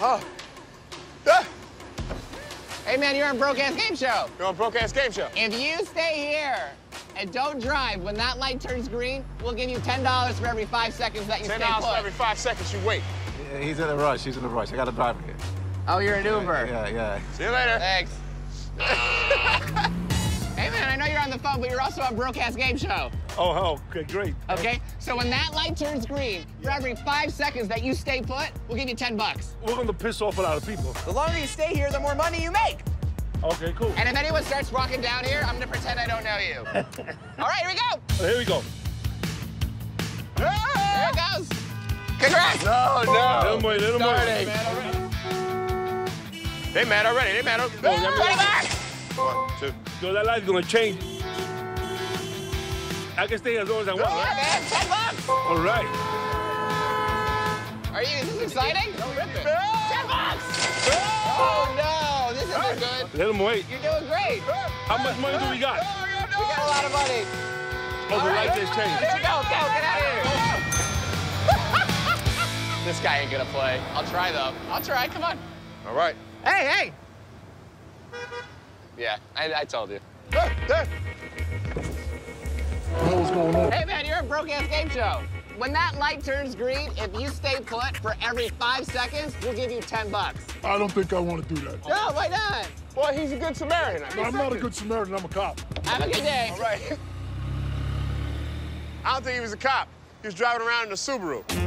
Huh? Hey man, you're on Broke Ass Game Show. You're on Broke Ass Game Show. If you stay here and don't drive when that light turns green, we'll give you $10 for every 5 seconds that you stay put. $10 for every 5 seconds you wait. Yeah, he's in a rush. He's in a rush. I got to drive here. Oh, you're an Uber. Yeah. See you later. Thanks. Hey man, I know you're on the phone, but you're also on Broke Ass Game Show. Oh, okay, great. Okay, so when that light turns green, for every 5 seconds that you stay put, we'll give you $10. We're gonna piss off a lot of people. The longer you stay here, the more money you make. Okay, cool. And if anyone starts walking down here, I'm gonna pretend I don't know you. All right, here we go. Oh, here we go. There it goes. Congrats. No. Little more. They mad already. One, two. So that light's gonna change. I can stay as long as I want. Yeah, man, $10. All right. Is this exciting? $10. Oh no, this isn't good. Let him wait. You're doing great. How much money do we got? We got a lot of money. Oh, the light just changed. Go, get out of here. This guy ain't gonna play. I'll try though. Come on. All right. Hey. Yeah, I told you. What's going on? Hey man, you're a Broke Ass Game Show. When that light turns green, if you stay put for every 5 seconds, we'll give you $10. I don't think I want to do that. No, why not? Well, he's a good Samaritan. I'm not a good Samaritan, I'm a cop. Have a good day. All right. I don't think he was a cop. He was driving around in a Subaru.